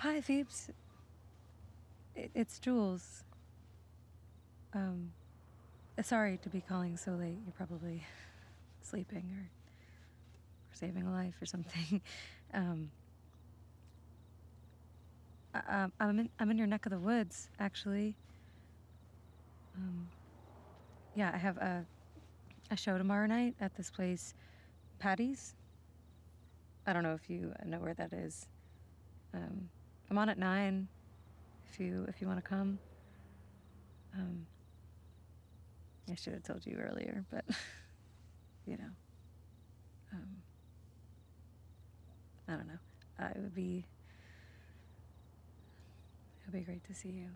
Hi, Phoebes. It's Jules. Sorry to be calling so late. You're probably sleeping or saving a life or something. I'm in your neck of the woods, actually. Yeah, I have a show tomorrow night at this place, Patty's. I don't know if you know where that is. I'm on at 9. If you want to come. I should have told you earlier, but you know. I don't know. It'll be great to see you.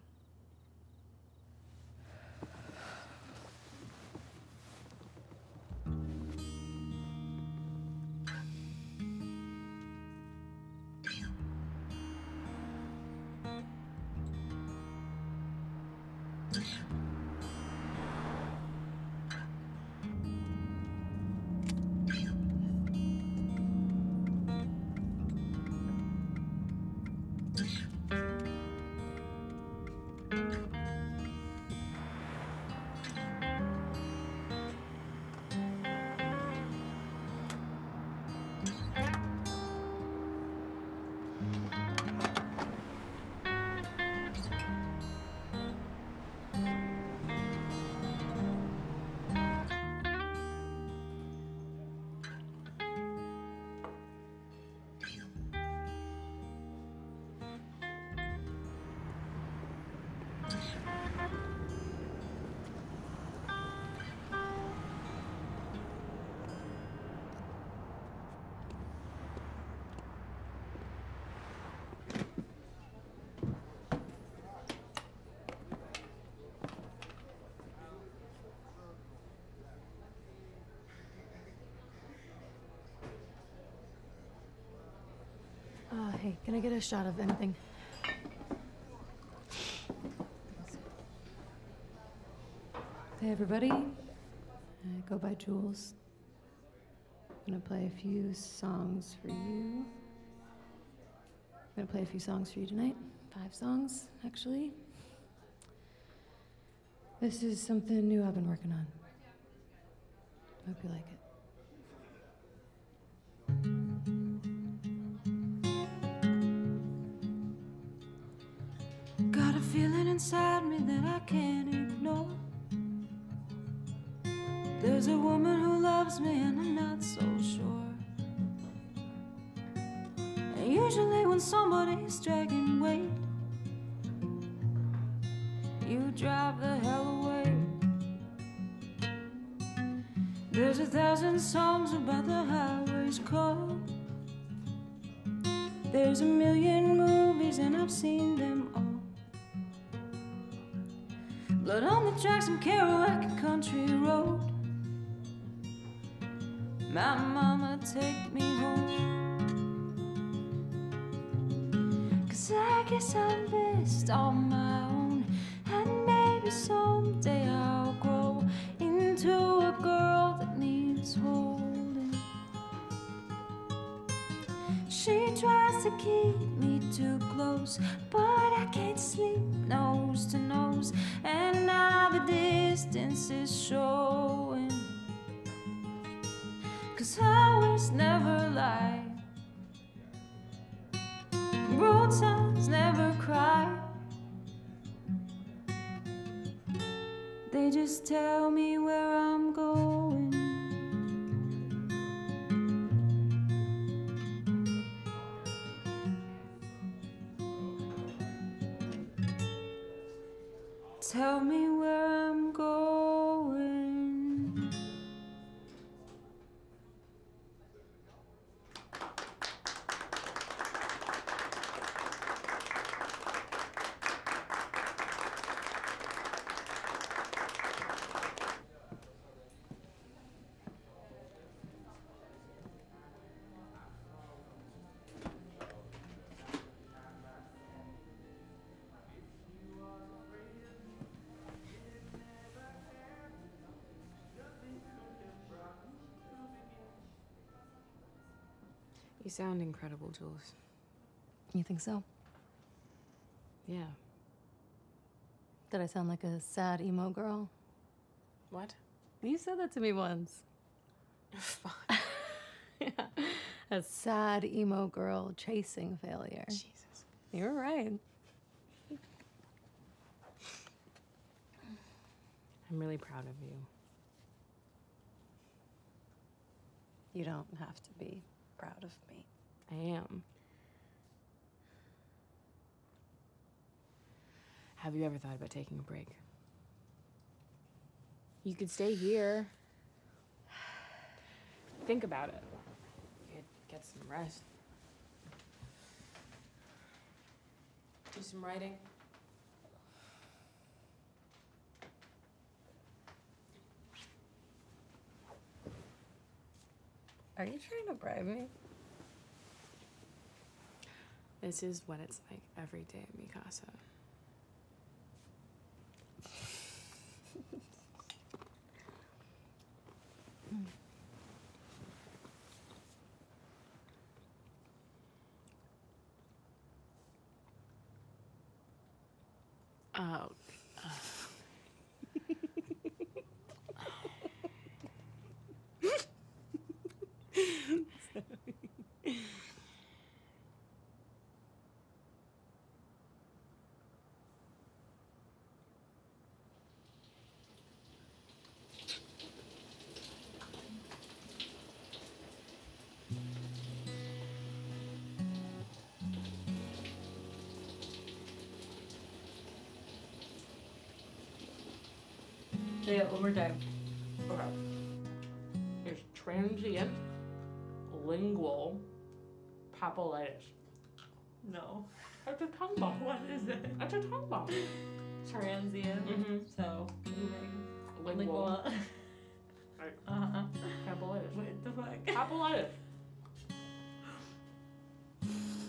Hey, can I get a shot of anything? Hey, everybody. I go by Jules. I'm gonna play a few songs for you. I'm gonna play a few songs for you tonight. 5 songs, actually. This is something new I've been working on. Hope you like it. Feeling inside me that I can't ignore. There's a woman who loves me and I'm not so sure. And usually when somebody's dragging weight, you drive the hell away. There's 1,000 songs about the highway's call. There's a million movies and I've seen them all. Blood on the tracks from Kerouac, a country road. My mama, take me home. 'Cause I guess I'm best on my own. And maybe someday I'll grow into a girl that needs holding. She tries to keep me too close, but I can't sleep nose to nose. And now the distance is showing, 'cause highways never lie, road signs never cry. They just tell me where I'm going. Tell me where I'm going. You sound incredible, Jules. You think so? Yeah. Did I sound like a sad emo girl? What? You said that to me once. Fuck. Yeah. A sad emo girl chasing failure. Jesus. You were right. I'm really proud of you. You don't have to be proud of me. I am. Have you ever thought about taking a break? You could stay here. Think about it. You could get some rest. Do some writing. Are you trying to bribe me? This is what it's like every day at Mikasa. Oh. Say it one more time. Okay. It's transient lingual papillitis. No. That's a tongue bump. What is it? That's a tongue bump. Transient. Mm-hmm. So lingual. Right. Uh-huh. Papillitis. What the fuck? Papillitis.